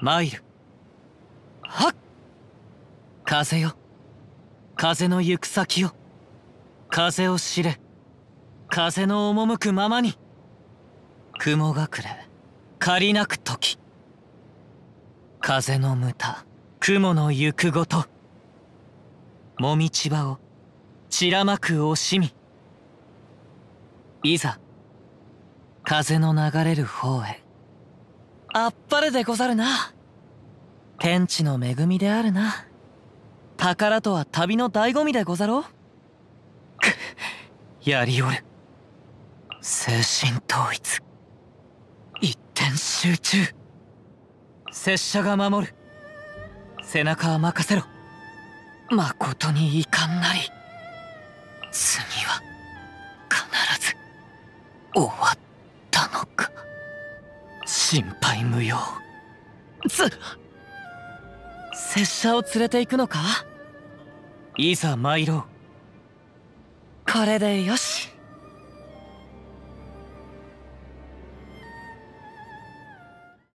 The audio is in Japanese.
マイル。はっ、風よ、風の行く先よ、風を知れ、風の赴くままに。雲隠れ借りなく時、風のむた雲の行くごと。もみち葉を散らまく惜しみ、いざ風の流れる方へ。あっぱれでござるな、天地の恵みであるな。宝とは旅の醍醐味でござろう。くっ、やりおる。精神統一、一点集中。拙者が守る。背中は任せろ。まことに遺憾なり。次は必ず終わったのか。心配無用。拙者を連れて行くのか。いざ参ろう。これでよし。